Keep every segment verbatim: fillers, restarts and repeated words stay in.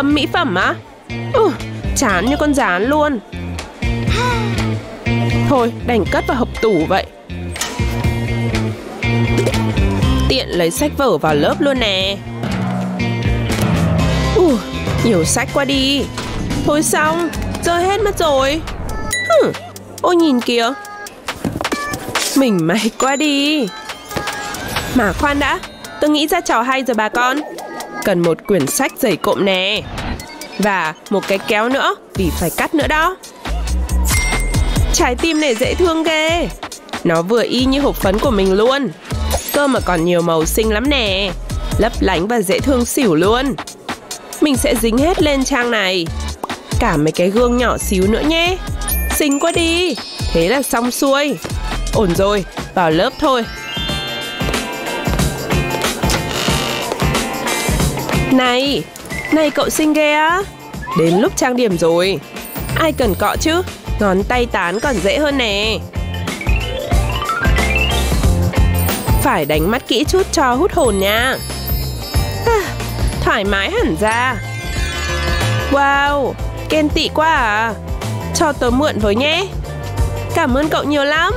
Cấm mỹ phẩm á? Ừ, chán như con gián luôn. Thôi, đành cất vào hộp tủ vậy. Tiện lấy sách vở vào lớp luôn nè. Ui, nhiều sách quá đi. Thôi xong, rơi hết mất rồi. Hừ, ôi nhìn kìa. Mình may quá đi. Mà khoan đã, tôi nghĩ ra trò hay rồi bà con. Cần một quyển sách dày cộm nè. Và một cái kéo nữa, vì phải cắt nữa đó. Trái tim này dễ thương ghê. Nó vừa y như hộp phấn của mình luôn. Cơ mà còn nhiều màu xinh lắm nè. Lấp lánh và dễ thương xỉu luôn. Mình sẽ dính hết lên trang này. Cả mấy cái gương nhỏ xíu nữa nhé. Xinh quá đi. Thế là xong xuôi. Ổn rồi, vào lớp thôi. Này, này cậu xinh ghê á. Đến lúc trang điểm rồi. Ai cần cọ chứ. Ngón tay tán còn dễ hơn nè. Phải đánh mắt kỹ chút cho hút hồn nha. À, thoải mái hẳn ra. Wow, ghen tị quá à. Cho tớ mượn với nhé. Cảm ơn cậu nhiều lắm.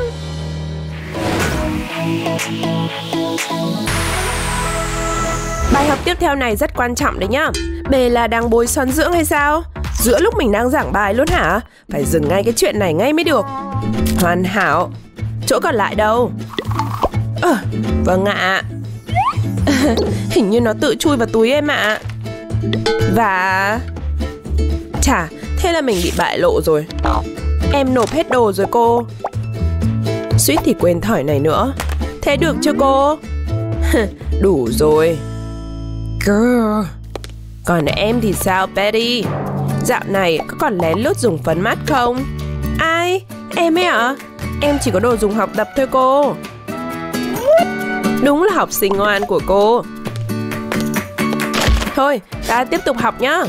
Bài học tiếp theo này rất quan trọng đấy nhá. Bề là đang bôi son dưỡng hay sao? Giữa lúc mình đang giảng bài luôn hả? Phải dừng ngay cái chuyện này ngay mới được. Hoàn hảo. Chỗ còn lại đâu? Ờ, vâng ạ. Hình như nó tự chui vào túi em ạ. Và... chà, thế là mình bị bại lộ rồi. Em nộp hết đồ rồi cô. Suýt thì quên thỏi này nữa. Thế được chưa cô? Đủ rồi. Girl. Còn em thì sao Betty? Dạo này có còn lén lút dùng phấn mắt không? Ai? Em ấy ạ? À? Em chỉ có đồ dùng học tập thôi cô. Đúng là học sinh ngoan của cô. Thôi, ta tiếp tục học nhá.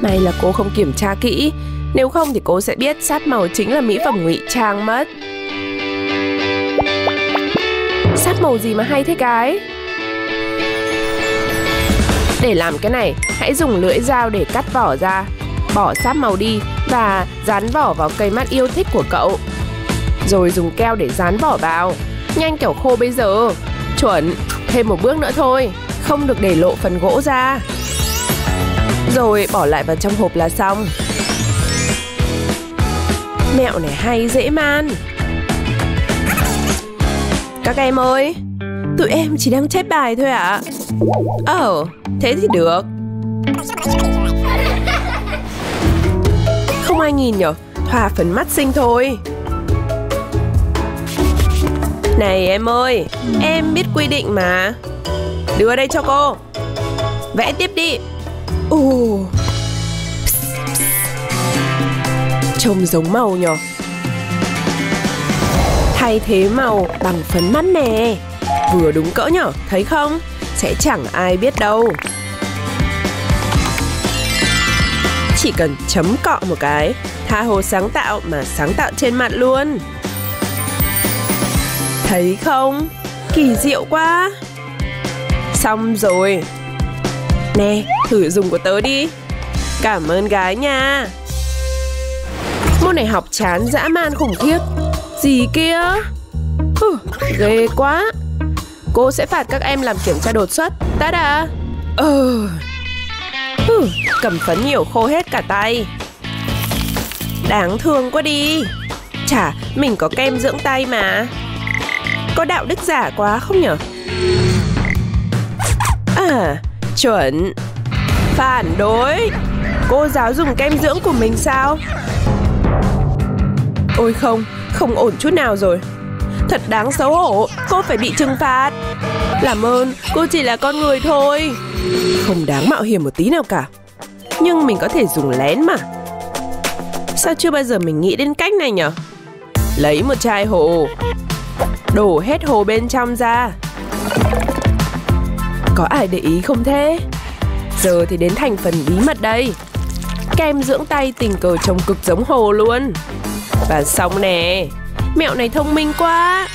May là cô không kiểm tra kỹ. Nếu không thì cô sẽ biết sát màu chính là mỹ phẩm ngụy trang mất. Sát màu gì mà hay thế cái? Để làm cái này, hãy dùng lưỡi dao để cắt vỏ ra. Bỏ sát màu đi và dán vỏ vào cây mắt yêu thích của cậu. Rồi dùng keo để dán vỏ vào. Nhanh kiểu khô bây giờ. Chuẩn, thêm một bước nữa thôi. Không được để lộ phần gỗ ra. Rồi bỏ lại vào trong hộp là xong. Mẹo này hay dễ man. Các em ơi, tụi em chỉ đang chép bài thôi ạ. À? Ồ, oh, thế thì được. Không ai nhìn nhở, thoa phấn mắt xinh thôi. Này em ơi, em biết quy định mà. Đưa đây cho cô. Vẽ tiếp đi. uh. Trông giống màu nhở. Thay thế màu bằng phấn mắt nè. Vừa đúng cỡ nhở, thấy không? Sẽ chẳng ai biết đâu. Chỉ cần chấm cọ một cái. Tha hồ sáng tạo mà sáng tạo trên mặt luôn. Thấy không? Kỳ diệu quá. Xong rồi. Nè, thử dùng của tớ đi. Cảm ơn gái nha. Môn này học chán dã man khủng khiếp. Gì kia? Ừ, ghê quá. Cô sẽ phạt các em làm kiểm tra đột xuất. Ta-da. Ừ. Ừ, cầm phấn nhiều khô hết cả tay. Đáng thương quá đi. Chả, mình có kem dưỡng tay mà. Có đạo đức giả quá không nhở? À, chuẩn. Phản đối. Cô giáo dùng kem dưỡng của mình sao? Ôi không, không ổn chút nào rồi. Thật đáng xấu hổ, cô phải bị trừng phạt. Làm ơn, cô chỉ là con người thôi. Không đáng mạo hiểm một tí nào cả. Nhưng mình có thể dùng lén mà. Sao chưa bao giờ mình nghĩ đến cách này nhở? Lấy một chai hồ. Đổ hết hồ bên trong ra. Có ai để ý không thế? Giờ thì đến thành phần bí mật đây. Kem dưỡng tay tình cờ trông cực giống hồ luôn. Và xong nè. Mẹo này thông minh quá.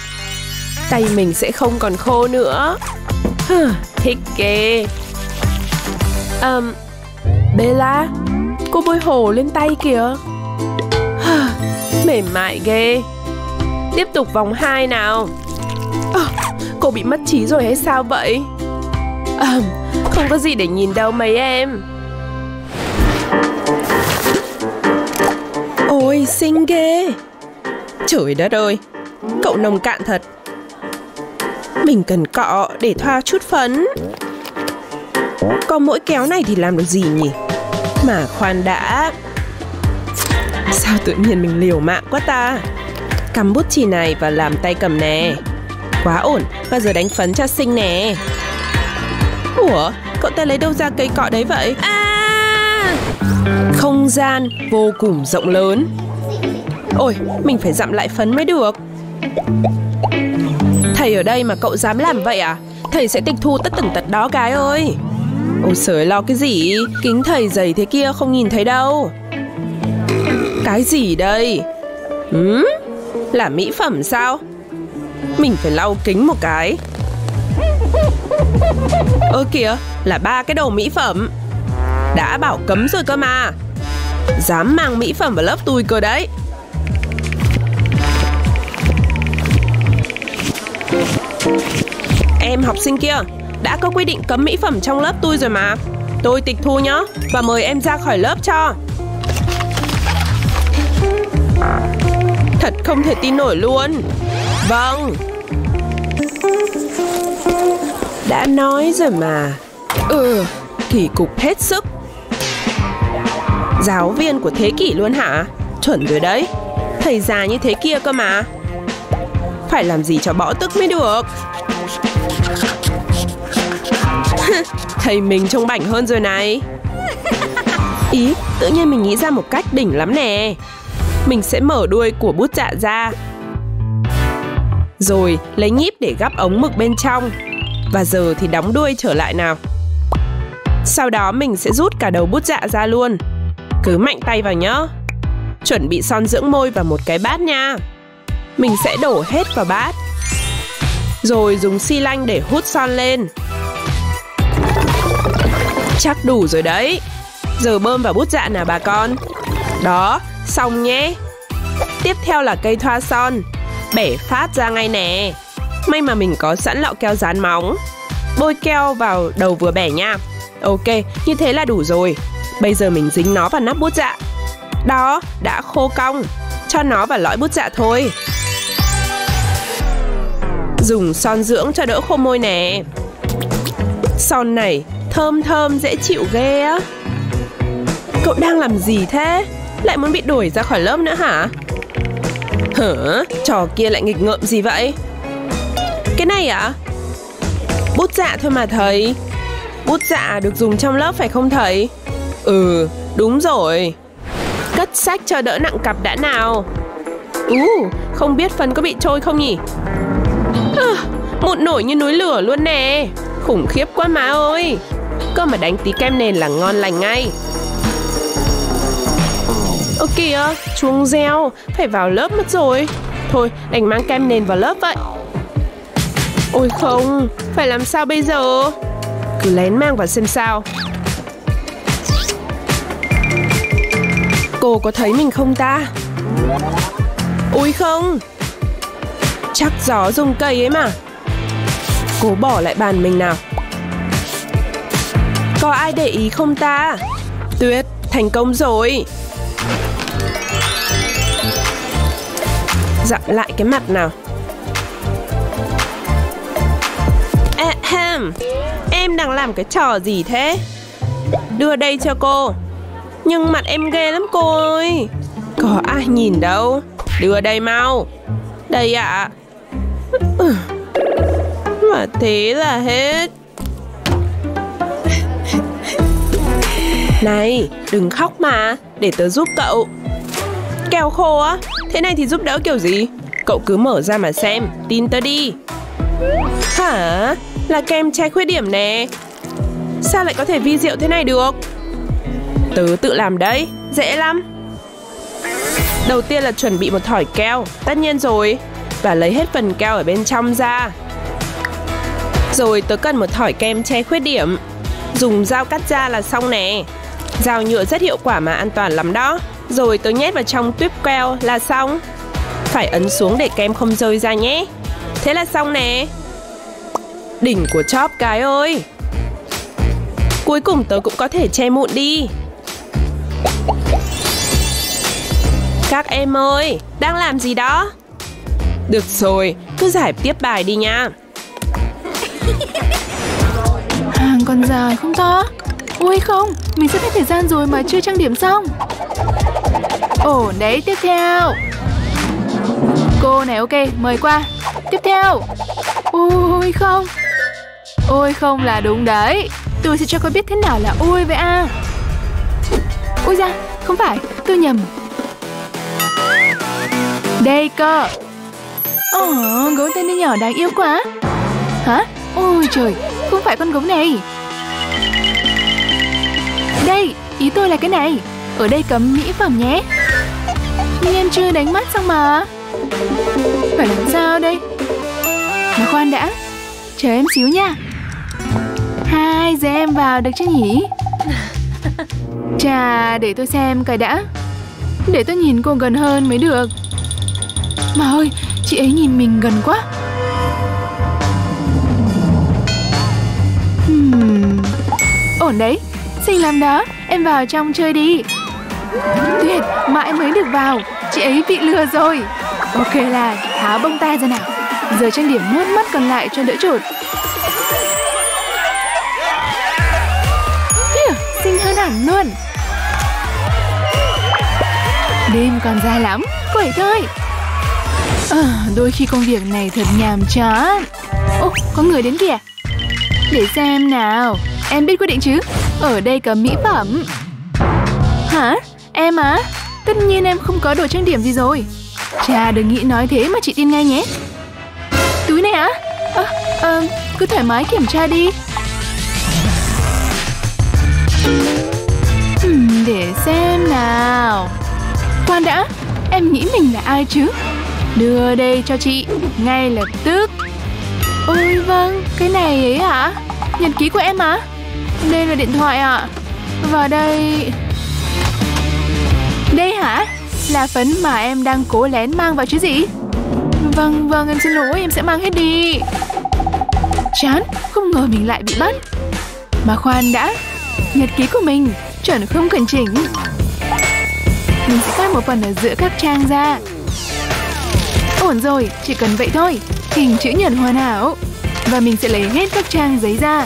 Tay mình sẽ không còn khô nữa. Thích ghê. À, Bella, cô bôi hồ lên tay kìa. Mềm mại ghê. Tiếp tục vòng hai nào. À, cô bị mất trí rồi hay sao vậy? À, không có gì để nhìn đâu mấy em. Ôi xinh ghê. Trời đất ơi, cậu nồng cạn thật. Mình cần cọ để thoa chút phấn. Có mỗi kéo này thì làm được gì nhỉ? Mà khoan đã, sao tự nhiên mình liều mạng quá ta. Cắm bút chì này và làm tay cầm nè. Quá ổn, và giờ đánh phấn cho xinh nè. Ủa, cậu ta lấy đâu ra cây cọ đấy vậy? À! Không gian vô cùng rộng lớn. Ôi, mình phải dặm lại phấn mới được. Thầy ở đây mà cậu dám làm vậy à? Thầy sẽ tịch thu tất tần tật đó gái ơi. Ôi sới lo cái gì? Kính thầy dày thế kia không nhìn thấy đâu. Cái gì đây? Ừ? Là mỹ phẩm sao? Mình phải lau kính một cái. Ơ kìa, là ba cái đồ mỹ phẩm. Đã bảo cấm rồi cơ mà. Dám mang mỹ phẩm vào lớp tôi cơ đấy. Em học sinh kia, đã có quy định cấm mỹ phẩm trong lớp tôi rồi mà. Tôi tịch thu nhá, và mời em ra khỏi lớp cho. Thật không thể tin nổi luôn. Vâng. Đã nói rồi mà. Ừ, kỳ cục hết sức. Giáo viên của thế kỷ luôn hả? Chuẩn rồi đấy. Thầy già như thế kia cơ mà. Phải làm gì cho bỏ tức mới được. Thầy mình trông bảnh hơn rồi này. Ý, tự nhiên mình nghĩ ra một cách đỉnh lắm nè. Mình sẽ mở đuôi của bút dạ ra, rồi lấy nhíp để gắp ống mực bên trong. Và giờ thì đóng đuôi trở lại nào. Sau đó mình sẽ rút cả đầu bút dạ ra luôn. Cứ mạnh tay vào nhá. Chuẩn bị son dưỡng môi và một cái bát nha. Mình sẽ đổ hết vào bát, rồi dùng xi lanh để hút son lên. Chắc đủ rồi đấy. Giờ bơm vào bút dạ nào bà con. Đó, xong nhé. Tiếp theo là cây thoa son. Bẻ phát ra ngay nè. May mà mình có sẵn lọ keo dán móng. Bôi keo vào đầu vừa bẻ nha. Ok, như thế là đủ rồi. Bây giờ mình dính nó vào nắp bút dạ. Đó, đã khô cong. Cho nó vào lõi bút dạ thôi. Dùng son dưỡng cho đỡ khô môi nè. Son này thơm thơm dễ chịu ghê á. Cậu đang làm gì thế? Lại muốn bị đuổi ra khỏi lớp nữa hả? Hả? Trò kia lại nghịch ngợm gì vậy? Cái này à? Bút dạ thôi mà thầy. Bút dạ được dùng trong lớp phải không thầy? Ừ, đúng rồi. Cất sách cho đỡ nặng cặp đã nào. Ú, không biết phần có bị trôi không nhỉ? À, mụn nổi như núi lửa luôn nè. Khủng khiếp quá má ơi. Cơ mà đánh tí kem nền là ngon lành ngay. Ơ kìa, chuông reo. Phải vào lớp mất rồi. Thôi, đành mang kem nền vào lớp vậy. Ôi không, phải làm sao bây giờ? Cứ lén mang vào xem sao. Cô có thấy mình không ta? Ôi không, chắc gió rung cây ấy mà. Cố bỏ lại bàn mình nào. Có ai để ý không ta? Tuyệt, thành công rồi. Dặm lại cái mặt nào. Ahem, em đang làm cái trò gì thế? Đưa đây cho cô. Nhưng mặt em ghê lắm cô ơi. Có ai nhìn đâu. Đưa đây mau. Đây ạ. À. Và thế là hết. Này, đừng khóc mà. Để tớ giúp cậu. Keo khô á. Thế này thì giúp đỡ kiểu gì? Cậu cứ mở ra mà xem. Tin tớ đi. Hả? Là kem che khuyết điểm nè. Sao lại có thể vi diệu thế này được? Tớ tự làm đấy. Dễ lắm. Đầu tiên là chuẩn bị một thỏi keo. Tất nhiên rồi. Và lấy hết phần keo ở bên trong ra. Rồi tớ cần một thỏi kem che khuyết điểm. Dùng dao cắt ra là xong nè. Dao nhựa rất hiệu quả mà an toàn lắm đó. Rồi tớ nhét vào trong tuyếp keo là xong. Phải ấn xuống để kem không rơi ra nhé. Thế là xong nè. Đỉnh của chóp cái ơi. Cuối cùng tớ cũng có thể che mụn đi. Các em ơi, đang làm gì đó? Được rồi, cứ giải tiếp bài đi nha. Hàng còn dài không ta? Ui không, mình sắp hết thời gian rồi mà chưa trang điểm xong. Ổn đấy, tiếp theo. Cô này ok, mời qua. Tiếp theo. Ui không. Ôi không là đúng đấy. Tôi sẽ cho cô biết thế nào là ôi vậy à. Ui da, không phải, tôi nhầm. Đây cơ. Ồ, gấu tên đứa nhỏ đáng yêu quá. Hả? Ôi trời, không phải con gấu này. Đây, ý tôi là cái này. Ở đây cấm mỹ phẩm nhé. Nhưng em chưa đánh mắt xong mà. Phải làm sao đây? Mà khoan đã, chờ em xíu nha. Hai giờ em vào được chứ nhỉ? Chà, để tôi xem cái đã. Để tôi nhìn cô gần hơn mới được. Mà ơi, chị ấy nhìn mình gần quá. hmm. Ổn đấy, xinh lắm đó. Em vào trong chơi đi. Tuyệt, mãi mới được vào. Chị ấy bị lừa rồi. Ok là tháo bông tai ra nào. Giờ trang điểm mướt mắt còn lại cho đỡ chột. Hiu, xinh hơn hẳn luôn. Đêm còn dài lắm, quẩy thôi. À, đôi khi công việc này thật nhàm chán. Ô, có người đến kìa. Để xem nào. Em biết quy định chứ. Ở đây cấm mỹ phẩm. Hả? Em á? Tất nhiên em không có đồ trang điểm gì rồi. Chà, đừng nghĩ nói thế mà chị tin ngay nhé. Túi này á? À, à, cứ thoải mái kiểm tra đi. uhm, Để xem nào. Khoan đã, em nghĩ mình là ai chứ? Đưa đây cho chị, ngay lập tức. Ôi vâng, cái này ấy hả? Nhật ký của em hả? Đây là điện thoại ạ. Và đây... Đây hả? Là phấn mà em đang cố lén mang vào chứ gì? Vâng, vâng, em xin lỗi, em sẽ mang hết đi. Chán, không ngờ mình lại bị bắt. Mà khoan đã, nhật ký của mình chuẩn không cần chỉnh. Mình sẽ cắt một phần ở giữa các trang ra. Ổn rồi, chỉ cần vậy thôi. Hình chữ nhật hoàn hảo. Và mình sẽ lấy hết các trang giấy ra.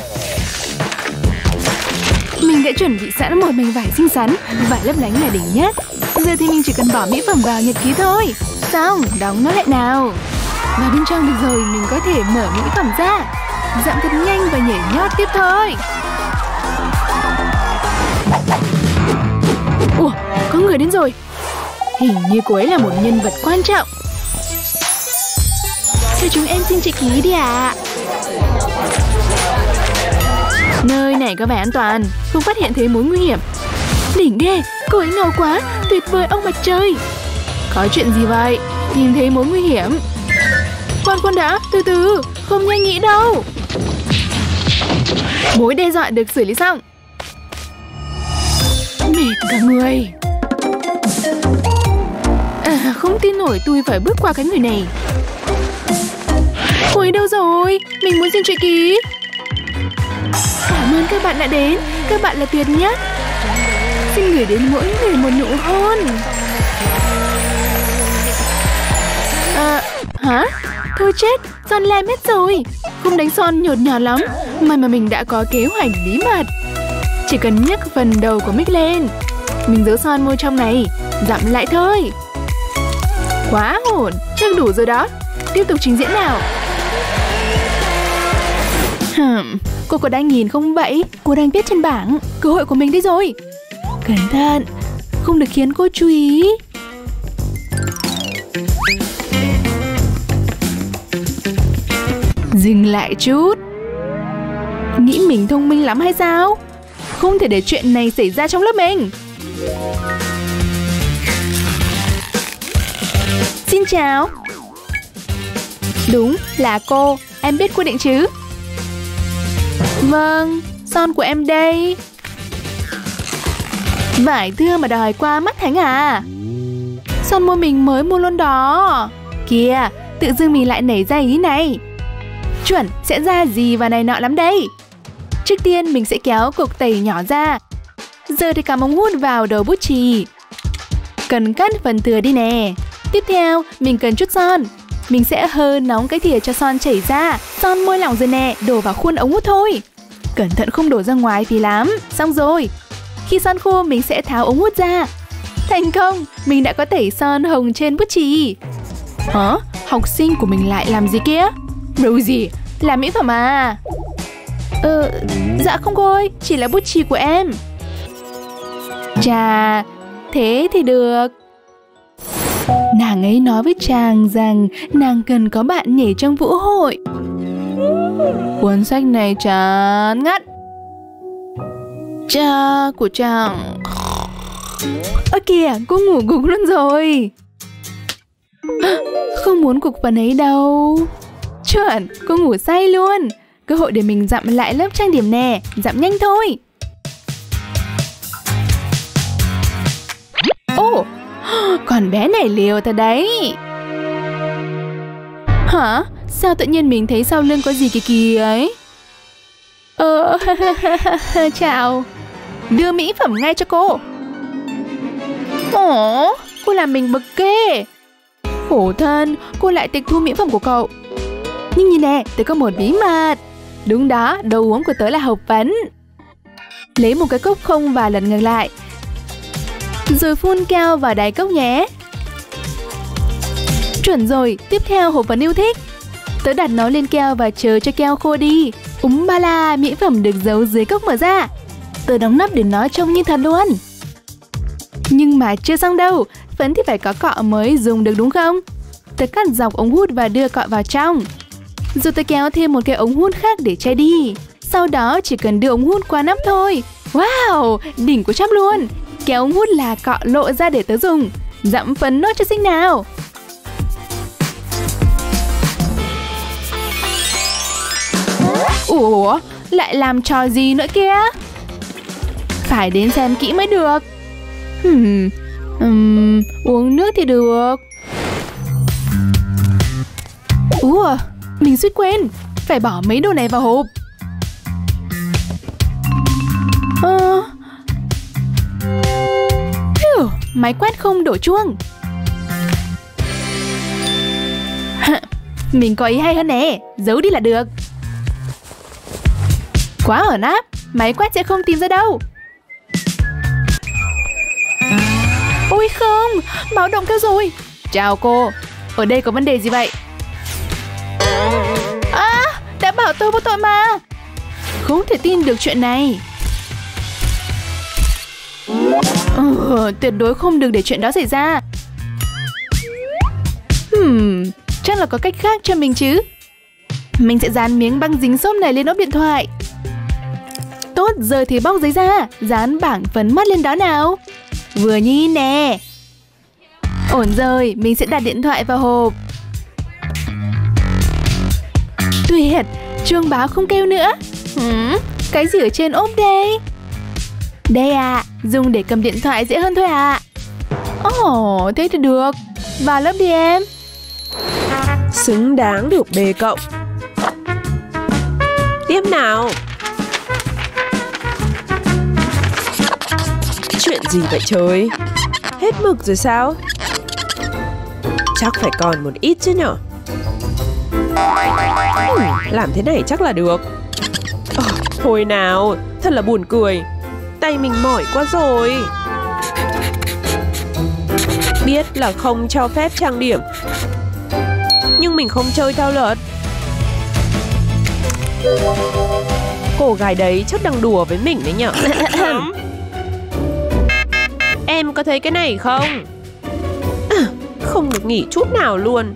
Mình đã chuẩn bị sẵn một mảnh vải xinh xắn. Vải lấp lánh là đỉnh nhất. Giờ thì mình chỉ cần bỏ mỹ phẩm vào nhật ký thôi. Xong, đóng nó lại nào. Và bên trong được rồi, mình có thể mở mỹ phẩm ra. Dặm thật nhanh và nhảy nhót tiếp thôi. Ủa, có người đến rồi. Hình như cô ấy là một nhân vật quan trọng. Cho chúng em xin chữ ký đi ạ. À. Nơi này có vẻ an toàn, không phát hiện thấy mối nguy hiểm. Đỉnh ghê, cô ấy ngầu quá, tuyệt vời ông mặt trời. Có chuyện gì vậy? Nhìn thấy mối nguy hiểm. Khoan khoan đã, từ từ, không nhanh nghĩ đâu. Mối đe dọa được xử lý xong. Mệt cả người. À, không tin nổi tôi phải bước qua cái người này. Cô ấy đâu rồi? Mình muốn xin chữ ký. Cảm ơn các bạn đã đến. Các bạn là tuyệt nhất. Xin gửi đến mỗi người một nụ hôn. À, hả? Thôi chết, son lem hết rồi. Không đánh son nhột nhạt lắm. May mà mình đã có kế hoạch bí mật. Chỉ cần nhấc phần đầu của mic lên. Mình giấu son môi trong này. Dặm lại thôi. Quá ổn, chắc đủ rồi đó. Tiếp tục trình diễn nào. Hmm, cô có đang nhìn không vậy? Cô đang viết trên bảng. Cơ hội của mình đi rồi. Cẩn thận, không được khiến cô chú ý. Dừng lại chút. Nghĩ mình thông minh lắm hay sao? Không thể để chuyện này xảy ra trong lớp mình. Xin chào. Đúng là cô, em biết quy định chứ. Vâng, son của em đây. Vải thưa mà đòi qua mắt Thánh à? Son môi mình mới mua luôn đó. Kìa, tự dưng mình lại nảy ra ý này. Chuẩn sẽ ra gì và này nọ lắm đây. Trước tiên mình sẽ kéo cục tẩy nhỏ ra. Giờ thì cắm ống hút vào đầu bút chì. Cần cắt phần thừa đi nè. Tiếp theo mình cần chút son. Mình sẽ hơ nóng cái thìa cho son chảy ra. Son môi lỏng rồi nè, đổ vào khuôn ống hút thôi. Cẩn thận không đổ ra ngoài thì lắm. Xong rồi. Khi son khô mình sẽ tháo ống hút ra. Thành công, mình đã có tẩy son hồng trên bút chì. Hả? Học sinh của mình lại làm gì kia? Rosie, làm mỹ phẩm à? Ờ, dạ không cô ơi, chỉ là bút chì của em. Chà, thế thì được. Nàng ấy nói với chàng rằng nàng cần có bạn nhảy trong vũ hội. Cuốn sách này chán ngắt. Cha của chàng. Ơ kìa, cô ngủ gục luôn rồi. Không muốn cục phần ấy đâu. Chuẩn, cô ngủ say luôn. Cơ hội để mình dặm lại lớp trang điểm nè. Dặm nhanh thôi. Ồ, oh, còn bé này liều thật đấy. Hả? Sao tự nhiên mình thấy sau lưng có gì kỳ kỳ ấy? Ờ, chào. Đưa mỹ phẩm ngay cho cô. Ồ, oh, cô làm mình bực kê. Khổ thân, cô lại tịch thu mỹ phẩm của cậu. Nhưng nhìn nè, tớ có một bí mật. Đúng đó, đồ uống của tớ là hộp phấn. Lấy một cái cốc không và lật ngược lại. Rồi phun keo vào đáy cốc nhé. Chuẩn rồi, tiếp theo hộp phấn yêu thích. Tớ đặt nó lên keo và chờ cho keo khô đi. Úm ba la, mỹ phẩm được giấu dưới cốc mở ra. Tớ đóng nắp để nó trông như thật luôn. Nhưng mà chưa xong đâu, phấn thì phải có cọ mới dùng được đúng không? Tớ cắt dọc ống hút và đưa cọ vào trong. Rồi tớ kéo thêm một cái ống hút khác để che đi. Sau đó chỉ cần đưa ống hút qua nắp thôi. Wow, đỉnh của chắp luôn. Kéo ống hút là cọ lộ ra để tớ dùng. Dặm phấn nốt cho xinh nào. Ủa, lại làm trò gì nữa kia? Phải đến xem kỹ mới được. Hmm, um, uống nước thì được. Ủa, mình suýt quên. Phải bỏ mấy đồ này vào hộp. Ờ... Phew, máy quét không đổ chuông. Mình có ý hay hơn nè. Giấu đi là được. Quá ổn áp. Máy quét sẽ không tìm ra đâu. Ôi không, báo động kêu rồi. Chào cô, ở đây có vấn đề gì vậy? À, đã bảo tôi vô tội mà. Không thể tin được chuyện này. Ừ, tuyệt đối không được để chuyện đó xảy ra. Hmm, chắc là có cách khác cho mình chứ. Mình sẽ dán miếng băng dính xốp này lên ốp điện thoại. Tốt, giờ thì bóc giấy ra. Dán bảng phấn mắt lên đó nào. Vừa nhìn nè. Ổn rồi, mình sẽ đặt điện thoại vào hộp. Tuyệt, chuông báo không kêu nữa. Ừ, cái gì ở trên ốp đây? Đây à, dùng để cầm điện thoại dễ hơn thôi à. Ồ, oh, thế thì được. Vào lớp đi em. Xứng đáng được đề cộng. Tiếp nào. Chuyện gì vậy trời? Hết mực rồi sao? Chắc phải còn một ít chứ nhở? Ừ, làm thế này chắc là được. Ờ, thôi nào, thật là buồn cười. Tay mình mỏi quá rồi. Biết là không cho phép trang điểm, nhưng mình không chơi theo luật. Cô gái đấy chắc đang đùa với mình đấy nhở? Em có thấy cái này không? À, không được nghỉ chút nào luôn.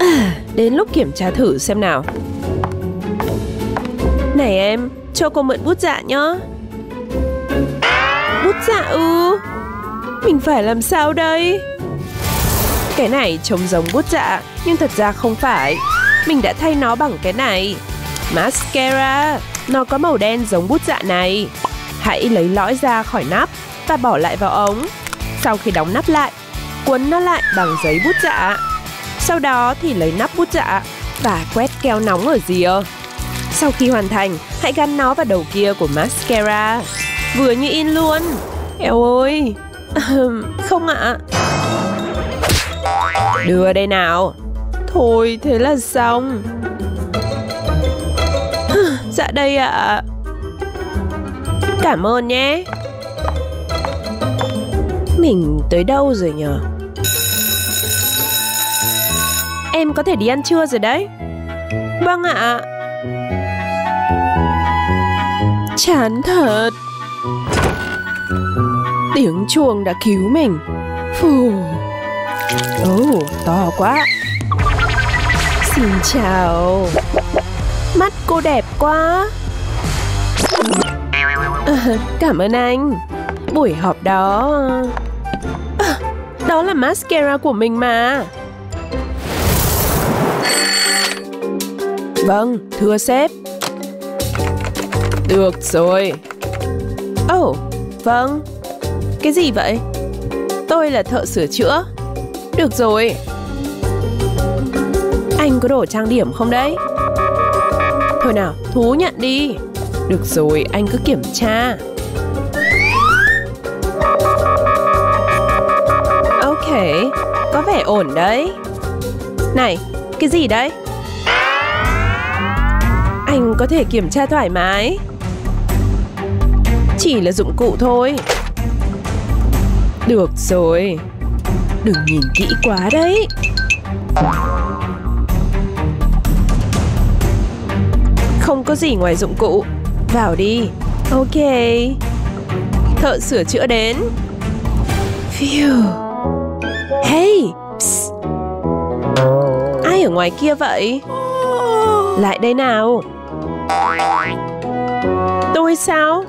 À, đến lúc kiểm tra thử xem nào. Này em, cho cô mượn bút dạ nhá. Bút dạ ư? Mình phải làm sao đây? Cái này trông giống bút dạ, nhưng thật ra không phải. Mình đã thay nó bằng cái này. Mascara. Nó có màu đen giống bút dạ này. Hãy lấy lõi ra khỏi nắp và bỏ lại vào ống. Sau khi đóng nắp lại, cuốn nó lại bằng giấy bút dạ. Sau đó thì lấy nắp bút dạ và quét keo nóng ở rìa. Sau khi hoàn thành, hãy gắn nó vào đầu kia của mascara. Vừa như in luôn. Eo ơi. Không ạ. Đưa đây nào. Thôi thế là xong. Dạ đây ạ. À. Cảm ơn nhé. Mình tới đâu rồi nhờ? Em có thể đi ăn trưa rồi đấy. Vâng ạ. Chán thật. Tiếng chuông đã cứu mình. Phù. Oh, to quá. Xin chào. Mắt cô đẹp quá. À, cảm ơn anh. Buổi họp đó... À, đó là mascara của mình mà. Vâng, thưa sếp. Được rồi. Ồ, oh, vâng. Cái gì vậy? Tôi là thợ sửa chữa. Được rồi. Anh có đồ trang điểm không đấy? Thôi nào, thú nhận đi. Được rồi, anh cứ kiểm tra. Ok, có vẻ ổn đấy. Này, cái gì đấy? Anh có thể kiểm tra thoải mái. Chỉ là dụng cụ thôi. Được rồi. Đừng nhìn kỹ quá đấy. Không có gì ngoài dụng cụ. Vào đi. Ok. Thợ sửa chữa đến. Phew. Hey. Psst. Ai ở ngoài kia vậy? Lại đây nào. Tôi sao?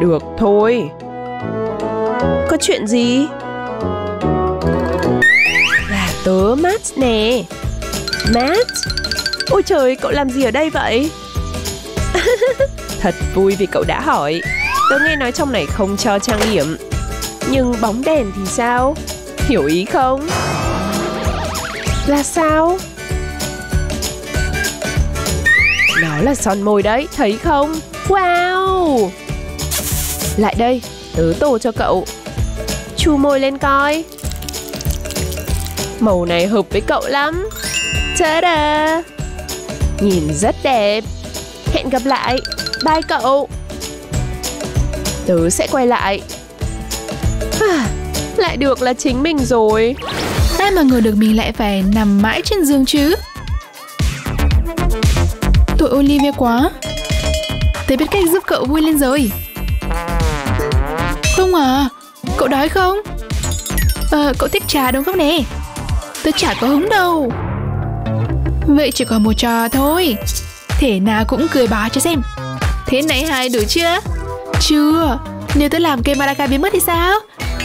Được thôi. Có chuyện gì? Là tớ Matt nè. Matt. Ôi trời, cậu làm gì ở đây vậy? Thật vui vì cậu đã hỏi. Tớ nghe nói trong này không cho trang điểm. Nhưng bóng đèn thì sao? Hiểu ý không? Là sao? Nó là son môi đấy, thấy không? Wow. Lại đây, tớ tô cho cậu. Chu môi lên coi. Màu này hợp với cậu lắm. Ta-da. Nhìn rất đẹp. Hẹn gặp lại. Bye cậu. Tớ sẽ quay lại. À, lại được là chính mình rồi. Ai mà ngờ được mình lại phải nằm mãi trên giường chứ. Tụi Olivia quá. Tớ biết cách giúp cậu vui lên rồi. Không à. Cậu đói không? Ờ, cậu thích trà đúng không nè? Tớ chả có hứng đâu. Vậy chỉ còn một trò thôi. Thể nào cũng cười bá cho xem. Thế này hay đủ chưa? Chưa. Nếu tớ làm cây Malaka biến mất thì sao?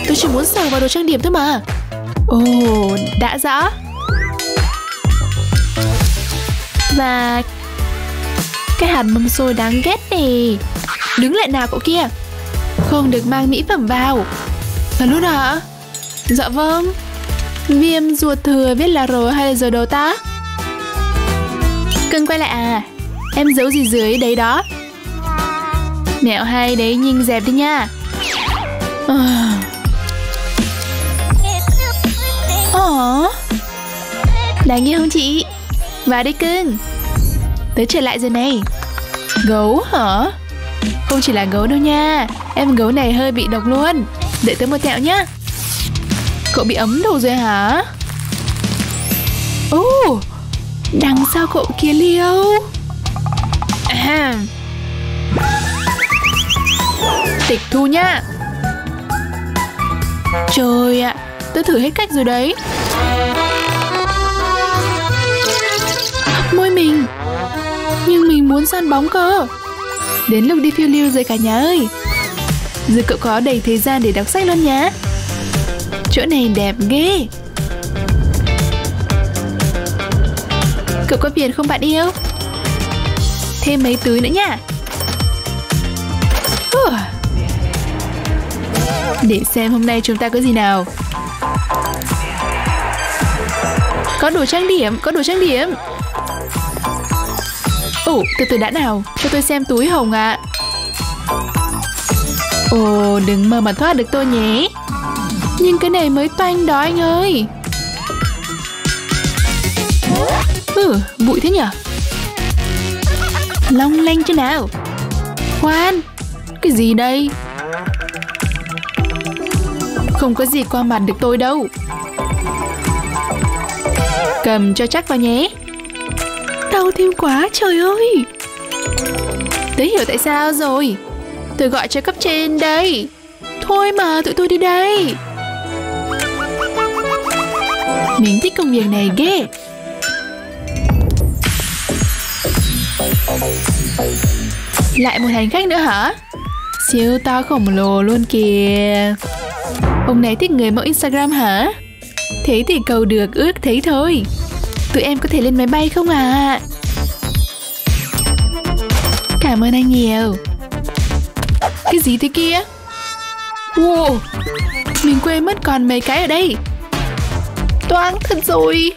Tôi chỉ muốn sờ vào đồ trang điểm thôi mà. Ồ, oh, đã rõ. Và cái hạt mâm xôi đáng ghét này. Đứng lại nào cậu kia. Không được mang mỹ phẩm vào. Là lúc đó. Dạ vâng. Viêm ruột thừa biết là rồi hay là giờ đầu ta? Cưng quay lại à? Em giấu gì dưới đấy đó? Mẹo hay đấy, nhìn dẹp đi nha. À. Ồ. Đáng yêu không chị? Vào đi cưng. Tới trở lại rồi này. Gấu hả? Không chỉ là gấu đâu nha. Em gấu này hơi bị độc luôn. Để tới một tẹo nhá. Cậu bị ấm đầu rồi hả? Ồ. Oh. Đằng sau cậu kia liêu. À. Tịch thu nhá. Trời ạ, tôi thử hết cách rồi đấy. Môi mình. Nhưng mình muốn săn bóng cơ. Đến lúc đi phiêu lưu rồi cả nhà ơi. Giờ cậu có đầy thời gian để đọc sách luôn nhá. Chỗ này đẹp ghê. Cậu có tiền không bạn yêu? Thêm mấy túi nữa nha. Để xem hôm nay chúng ta có gì nào. Có đồ trang điểm, có đồ trang điểm. Ồ, từ từ đã nào, cho tôi xem túi hồng ạ. Ồ, đừng mơ mà thoát được tôi nhé. Nhưng cái này mới toanh đó anh ơi. Ừ, bụi thế nhở. Long lanh chứ nào. Khoan, cái gì đây? Không có gì qua mặt được tôi đâu. Cầm cho chắc vào nhé. Đau thêm quá, trời ơi. Đấy hiểu tại sao rồi. Tôi gọi cho cấp trên đây. Thôi mà, tụi tôi đi đây. Mình thích công việc này ghê. Lại một hành khách nữa hả? Siêu to khổng lồ luôn kìa. Ông này thích người mẫu Instagram hả? Thế thì cầu được ước thấy thôi. Tụi em có thể lên máy bay không ạ? À? Cảm ơn anh nhiều. Cái gì thế kia? Wow, mình quên mất còn mấy cái ở đây. Toang thật rồi.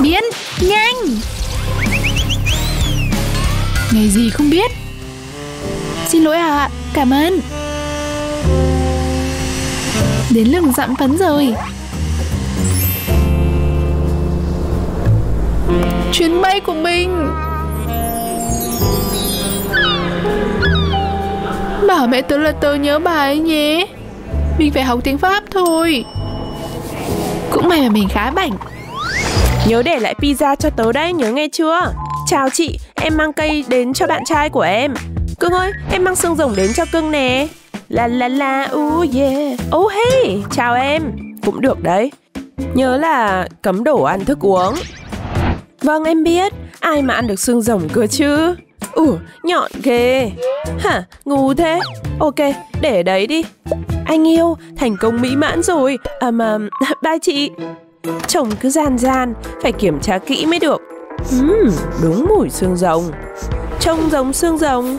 Biến, nhanh. Ngày gì không biết. Xin lỗi ạ, à, cảm ơn. Đến lượt dặm phấn rồi. Chuyến bay của mình. Bảo mẹ tớ là tớ nhớ bà ấy nhé. Mình phải học tiếng Pháp thôi. Cũng may mà mình khá bảnh. Nhớ để lại pizza cho tớ đấy, nhớ nghe chưa? Chào chị, em mang cây đến cho bạn trai của em. Cưng ơi, em mang xương rồng đến cho Cưng nè. La la la, oh yeah. Oh hey, chào em. Cũng được đấy. Nhớ là cấm đổ ăn thức uống. Vâng em biết, ai mà ăn được xương rồng cơ chứ. Ủa, nhọn ghê. Hả, ngu thế. Ok, để đấy đi. Anh yêu, thành công mỹ mãn rồi. À mà, bye chị. Chồng cứ gian gian, phải kiểm tra kỹ mới được. Uhm, đúng mùi xương rồng. Trông giống xương rồng.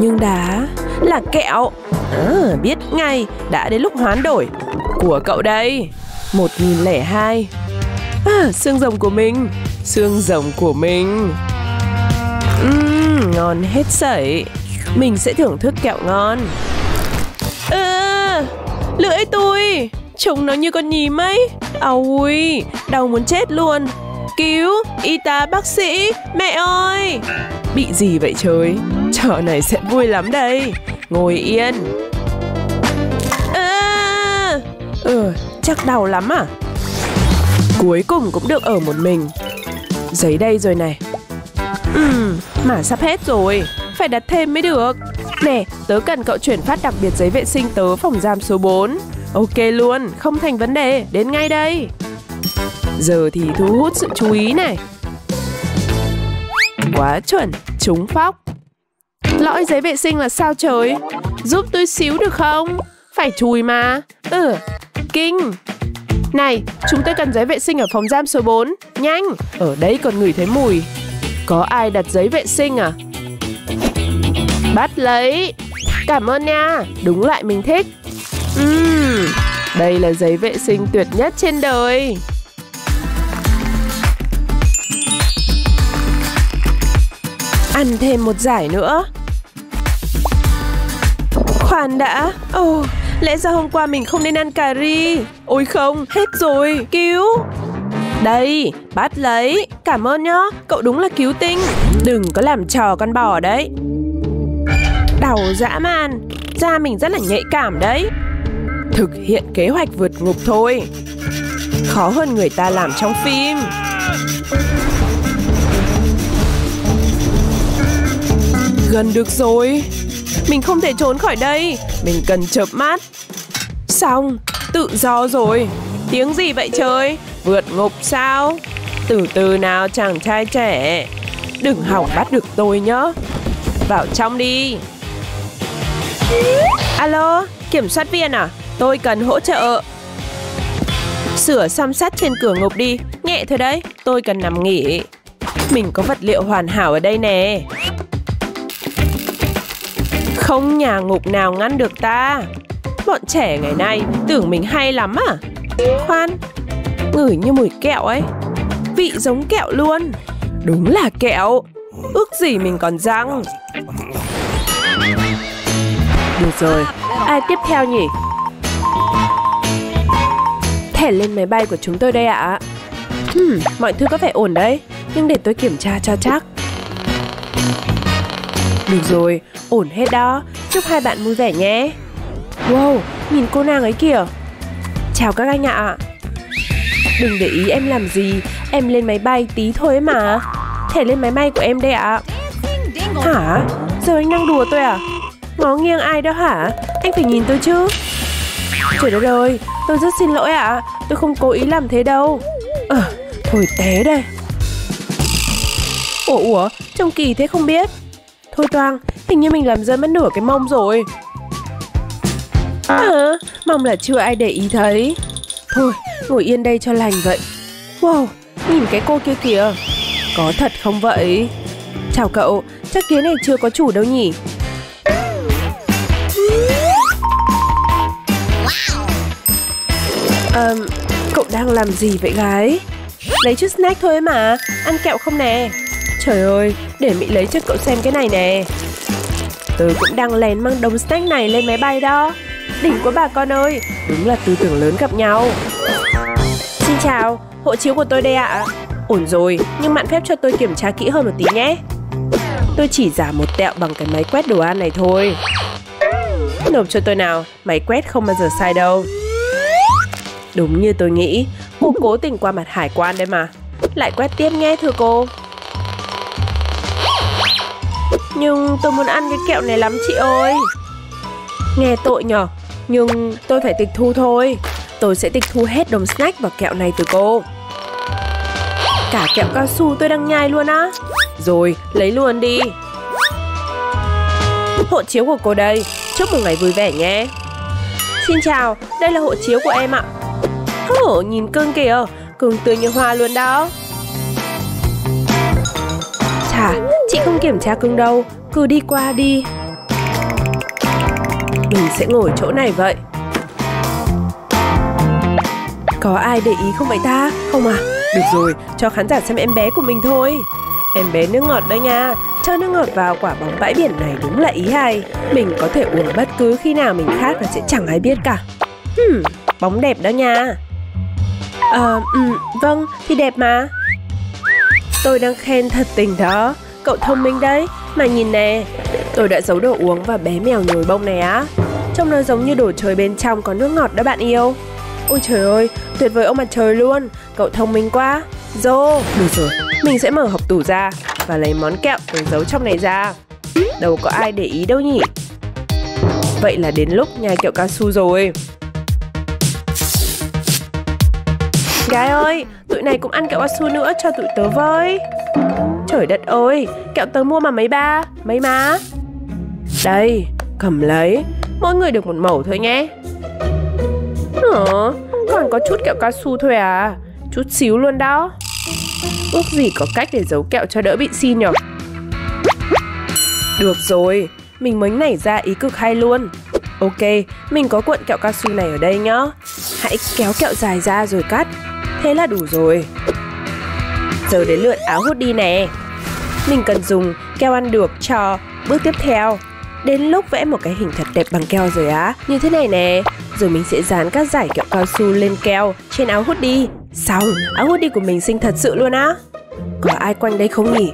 Nhưng đá là kẹo. À, biết ngay, đã đến lúc hoán đổi. Của cậu đây. một nghìn lẻ hai. À, xương rồng của mình. Xương rồng của mình. Uhm, ngon hết sảy. Mình sẽ thưởng thức kẹo ngon. À, lưỡi tôi. Trông nó như con nhím ấy. Ôi, đau muốn chết luôn. Cứu, y tá, bác sĩ, mẹ ơi. Bị gì vậy trời? Trò này sẽ vui lắm đây. Ngồi yên. À, ừ, chắc đau lắm à. Cuối cùng cũng được ở một mình. Giấy đây rồi này. Ừ, mà sắp hết rồi. Phải đặt thêm mới được. Nè, tớ cần cậu chuyển phát đặc biệt giấy vệ sinh tớ phòng giam số bốn. Ok luôn, không thành vấn đề. Đến ngay đây. Giờ thì thu hút sự chú ý này. Quá chuẩn, trúng phóc. Lõi giấy vệ sinh là sao trời? Giúp tôi xíu được không? Phải chùi mà. Ừ, kinh. Này, chúng tôi cần giấy vệ sinh ở phòng giam số bốn. Nhanh, ở đấy còn ngửi thấy mùi. Có ai đặt giấy vệ sinh à? Bắt lấy. Cảm ơn nha, đúng lại mình thích. uhm, Đây là giấy vệ sinh tuyệt nhất trên đời. Ăn thêm một giải nữa. Khoan đã. Ồ, oh, lẽ ra hôm qua mình không nên ăn cà ri. Ôi không, hết rồi. Cứu. Đây, bắt lấy. Cảm ơn nhá, cậu đúng là cứu tinh. Đừng có làm trò con bò đấy. Đau dã man. Da mình rất là nhạy cảm đấy. Thực hiện kế hoạch vượt ngục thôi. Khó hơn người ta làm trong phim. Gần được rồi. Mình không thể trốn khỏi đây. Mình cần chợp mắt. Xong, tự do rồi. Tiếng gì vậy trời? Vượt ngục sao? Từ từ nào chàng trai trẻ. Đừng hỏng bắt được tôi nhớ. Vào trong đi. Alo, kiểm soát viên à? Tôi cần hỗ trợ. Sửa xăm sắt trên cửa ngục đi. Nhẹ thôi đấy, tôi cần nằm nghỉ. Mình có vật liệu hoàn hảo ở đây nè. Không nhà ngục nào ngăn được ta. Bọn trẻ ngày nay tưởng mình hay lắm à? Khoan, ngửi như mùi kẹo ấy. Vị giống kẹo luôn. Đúng là kẹo. Ước gì mình còn răng. Được rồi, ai tiếp theo nhỉ? Thẻ lên máy bay của chúng tôi đây ạ. à. hmm, Mọi thứ có vẻ ổn đấy. Nhưng để tôi kiểm tra cho chắc. Được rồi, ổn hết đó. Chúc hai bạn vui vẻ nhé. Wow, nhìn cô nàng ấy kìa. Chào các anh ạ. Đừng để ý em làm gì. Em lên máy bay tí thôi mà. Thẻ lên máy bay của em đây ạ. Hả? Giờ anh đang đùa tôi à? Ngó nghiêng ai đó hả? Anh phải nhìn tôi chứ. Trời đất ơi, tôi rất xin lỗi ạ. Tôi không cố ý làm thế đâu. Ờ, à, thôi té đây. Ủa ủa, trông kỳ thế không biết. Thôi toang, hình như mình làm rơi mất nửa cái mông rồi. À, mong là chưa ai để ý thấy. Thôi, ngồi yên đây cho lành vậy. Wow, nhìn cái cô kia kìa. Có thật không vậy? Chào cậu, chắc kiến này chưa có chủ đâu nhỉ? À, cậu đang làm gì vậy gái? Lấy chút snack thôi mà. Ăn kẹo không nè? Trời ơi, để Mỹ lấy cho cậu xem cái này nè. Tớ cũng đang lén mang đống snack này lên máy bay đó. Đỉnh của bà con ơi, đúng là tư tưởng lớn gặp nhau. Xin chào, hộ chiếu của tôi đây ạ. à. Ổn rồi, nhưng mạn phép cho tôi kiểm tra kỹ hơn một tí nhé. Tôi chỉ giả một tẹo bằng cái máy quét đồ ăn này thôi. Nộp cho tôi nào, máy quét không bao giờ sai đâu. Đúng như tôi nghĩ, cô cố tình qua mặt hải quan đây mà. Lại quét tiếp nghe thưa cô. Nhưng tôi muốn ăn cái kẹo này lắm chị ơi. Nghe tội nhở, nhưng tôi phải tịch thu thôi. Tôi sẽ tịch thu hết đống snack và kẹo này từ cô. Cả kẹo cao su tôi đang nhai luôn á. Rồi, lấy luôn đi. Hộ chiếu của cô đây, chúc một ngày vui vẻ nhé. Xin chào, đây là hộ chiếu của em ạ. Ồ, nhìn cưng kìa, cưng tươi như hoa luôn đó. Chà, chị không kiểm tra cưng đâu, cứ đi qua đi. Mình sẽ ngồi chỗ này vậy. Có ai để ý không vậy ta? Không à? Được rồi, cho khán giả xem em bé của mình thôi. Em bé nước ngọt đây nha. Cho nước ngọt vào quả bóng bãi biển này đúng là ý hay. Mình có thể uống bất cứ khi nào mình khát và sẽ chẳng ai biết cả. hmm, Bóng đẹp đó nha. Ờ, à, um, vâng, thì đẹp mà. Tôi đang khen thật tình đó. Cậu thông minh đấy, mà nhìn nè. Tôi đã giấu đồ uống và bé mèo nhồi bông này á. Trông nó giống như đồ chơi bên trong có nước ngọt đó bạn yêu. Ôi trời ơi, tuyệt vời ông mặt trời luôn. Cậu thông minh quá. Dô, được rồi, mình sẽ mở hộp tủ ra và lấy món kẹo tôi giấu trong này ra. Đâu có ai để ý đâu nhỉ. Vậy là đến lúc nhai kẹo cao su rồi. Gái ơi, tụi này cũng ăn kẹo cao su nữa cho tụi tớ với. Trời đất ơi, kẹo tớ mua mà mấy ba, mấy má. Đây, cầm lấy. Mỗi người được một mẩu thôi nhé. Ờ, còn có chút kẹo cao su thôi à. Chút xíu luôn đó. Ước gì có cách để giấu kẹo cho đỡ bị xin nhở. Được rồi, mình mới nảy ra ý cực hay luôn. Ok, mình có cuộn kẹo cao su này ở đây nhá. Hãy kéo kẹo dài ra rồi cắt. Thế là đủ rồi. Giờ đến lượt áo hút đi nè. Mình cần dùng keo ăn được cho bước tiếp theo. Đến lúc vẽ một cái hình thật đẹp bằng keo rồi á. Như thế này nè. Rồi mình sẽ dán các dải kẹo cao su lên keo trên áo hút đi. Xong, áo hút đi của mình xinh thật sự luôn á. Có ai quanh đây không nhỉ?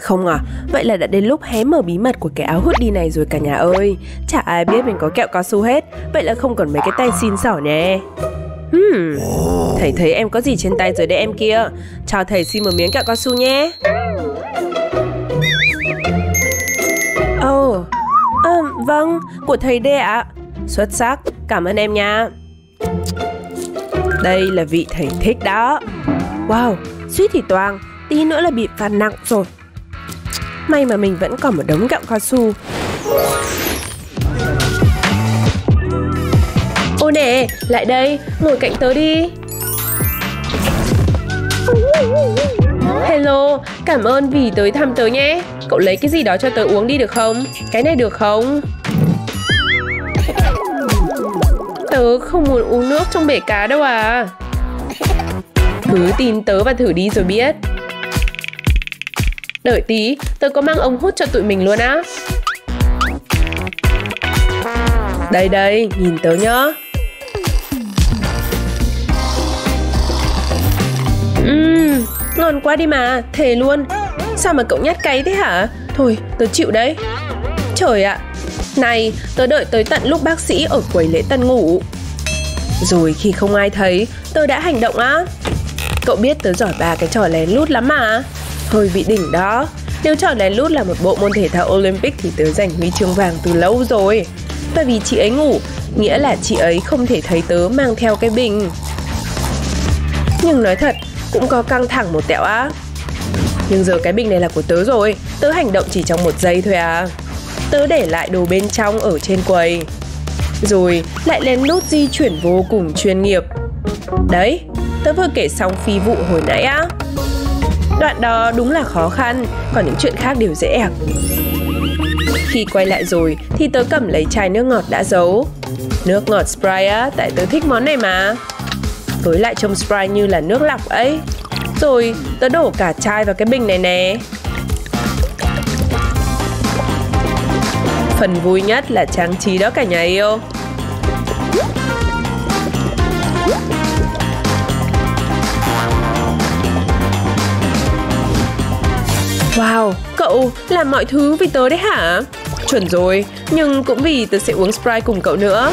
Không à, vậy là đã đến lúc hé mở bí mật của cái áo hút đi này rồi cả nhà ơi. Chả ai biết mình có kẹo cao su hết. Vậy là không còn mấy cái tay xin xỏ nè. Hmm, thầy thấy em có gì trên tay rồi đấy em kia. Cho thầy xin một miếng kẹo cao su nhé. Ồ, oh, à, vâng, của thầy đây ạ. à. Xuất sắc, cảm ơn em nha. Đây là vị thầy thích đó. Wow, suýt thì toang, tí nữa là bị phạt nặng rồi. May mà mình vẫn còn một đống kẹo cao su. Ô nè, lại đây, ngồi cạnh tớ đi. Hello, cảm ơn vì tới thăm tớ nhé. Cậu lấy cái gì đó cho tớ uống đi được không? Cái này được không? Tớ không muốn uống nước trong bể cá đâu à. Cứ tin tớ và thử đi rồi biết. Đợi tí, tớ có mang ống hút cho tụi mình luôn á. Đây đây, nhìn tớ nhá. Uhm, ngon quá đi mà, thề luôn. Sao mà cậu nhát cay thế hả? Thôi, tớ chịu đấy. Trời ạ, này, tớ đợi tới tận lúc bác sĩ ở quầy lễ tân ngủ. Rồi khi không ai thấy, tớ đã hành động á. Cậu biết tớ giỏi ba cái trò lén lút lắm mà. Hơi vị đỉnh đó. Nếu trò lén lút là một bộ môn thể thao Olympic thì tớ giành huy chương vàng từ lâu rồi. Tại vì chị ấy ngủ, nghĩa là chị ấy không thể thấy tớ mang theo cái bình. Nhưng nói thật, cũng có căng thẳng một tẹo á. Nhưng giờ cái bình này là của tớ rồi, tớ hành động chỉ trong một giây thôi à. Tớ để lại đồ bên trong ở trên quầy. Rồi lại lén lút di chuyển vô cùng chuyên nghiệp. Đấy, tớ vừa kể xong phi vụ hồi nãy á. Đoạn đó đúng là khó khăn, còn những chuyện khác đều dễ ẹc. Khi quay lại rồi thì tớ cầm lấy chai nước ngọt đã giấu. Nước ngọt Sprite á, tại tớ thích món này mà. Với lại trông Sprite như là nước lọc ấy. Rồi tớ đổ cả chai vào cái bình này nè. Phần vui nhất là trang trí đó cả nhà yêu. Wow, cậu làm mọi thứ vì tớ đấy hả? Chuẩn rồi, nhưng cũng vì tớ sẽ uống Sprite cùng cậu nữa.